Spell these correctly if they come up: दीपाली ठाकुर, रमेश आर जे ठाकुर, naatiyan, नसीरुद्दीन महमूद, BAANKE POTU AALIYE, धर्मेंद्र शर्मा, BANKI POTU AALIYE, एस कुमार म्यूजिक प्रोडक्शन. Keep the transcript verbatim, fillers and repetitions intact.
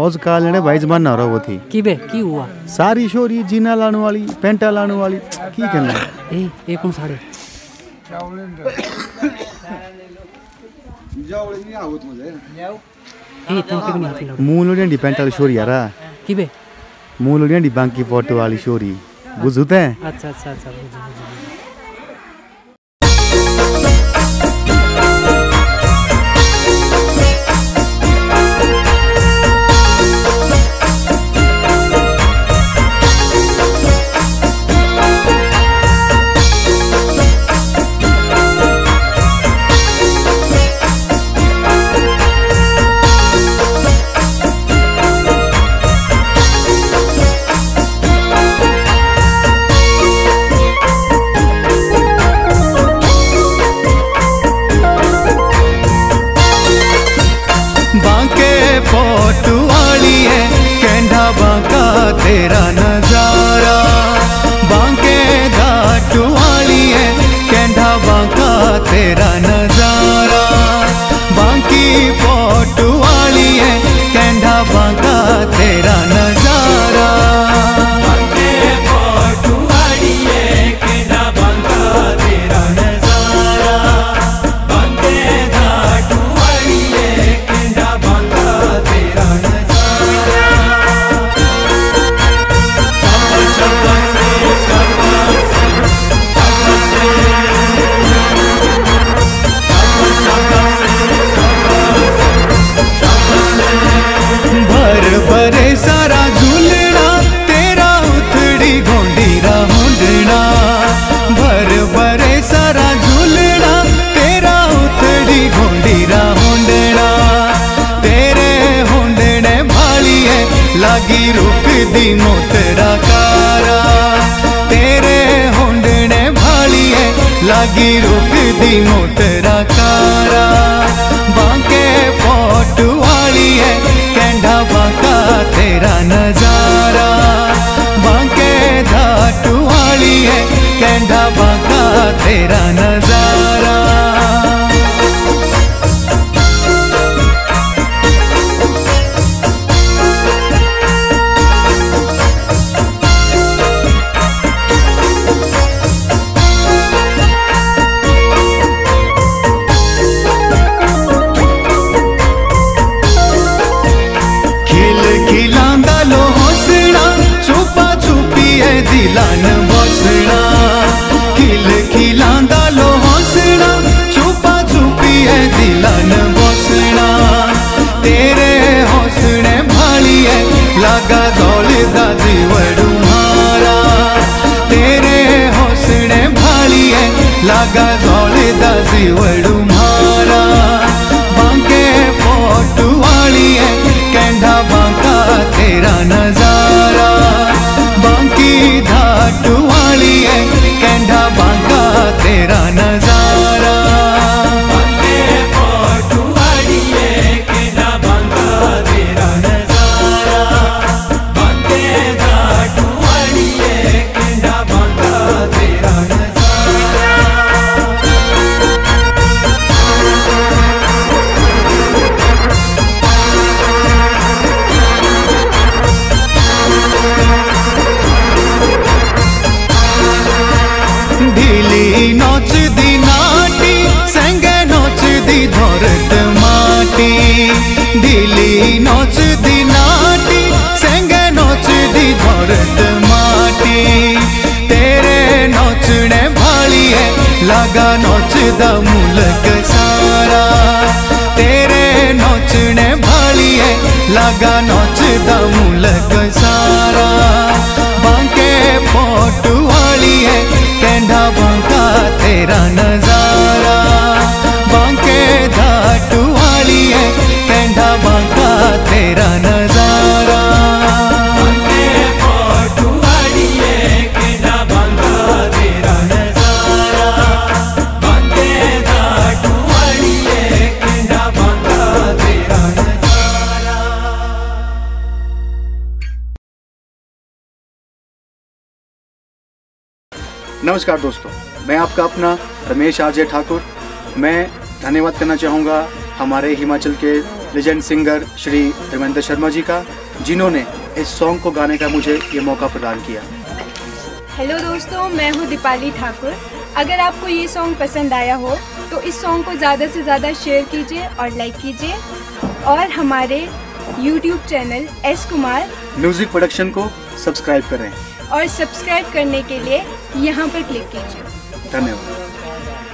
आज काल ने बाइजमान ना रहो थी की बे की हुआ सारी शोरी जीना लाने वाली पेंटा लाने वाली की करना ए एक कौन सारे मूलों डी पेंटा वाली शोरी यारा की बे मूलों डी बांकी फोटो वाली शोरी बुझते हैं अच्छा अच्छा अच्छा तेरा नजारा बांके घाटू वाली है केंडा बांका तेरा नजारा बांकी पोटू वाली है केंडा बांका तेरा नजारा बांके पोटू वाली है केंडा बांका तेरा नजारा बांके घाटू वाली है केंडा बांका तेरा लागी रुक दिनों तेरा कारा तेरे होंडे ने भाली है लागी रुक दिनों तेरा कारा बांके फोटू वाली है केंडा बांका तेरा नजारा बांके धाटू वाली है केंडा बांका तेरा नजारा दिलान बसना खिल खिलांदा लो हंसना छुपा छुपी है दिलान बसना तेरे हंसने भाली है लागा दौलदा जीवड़ू मारा तेरे हंसने भाली है लागा दौलदा जीवड़ू मारा बांके फोटू वाली है केंडा बांका तेरा नजारा बांकी धाटू वाली है केंडा बांका तेरा नजारा बांके फोटू वाली है केंडा बांका तेरा नजारा बांके धाटू वाली है केंडा बांका तेरा नजारा नोच दी नाटी संगे नोच दी धरत माटी ढीली नोच दी नाटी संगे नोच दी धरत माटी तेरे नोचने भाली है लागा नोचदा मुलक सारा तेरे नोचने भाली है लागा नोचदा मुलक सारा बांके फोटू वाली है केंडा बांका तेरा नजारा बांके धाटू वाली है केंडा बांका तेरा नजारा नमस्कार दोस्तों, मैं आपका अपना रमेश आर जे ठाकुर। मैं धन्यवाद करना चाहूँगा हमारे हिमाचल के लेजेंड सिंगर श्री धर्मेंद्र शर्मा जी का, जिन्होंने इस सॉन्ग को गाने का मुझे ये मौका प्रदान किया। हेलो दोस्तों, मैं हूँ दीपाली ठाकुर। अगर आपको ये सॉन्ग पसंद आया हो तो इस सॉन्ग को ज़्यादा से ज़्यादा शेयर कीजिए और लाइक कीजिए और हमारे YouTube channel एस कुमार म्यूजिक प्रोडक्शन को सब्सक्राइब करें और सब्सक्राइब करने के लिए यहाँ पर क्लिक कीजिए। धन्यवाद।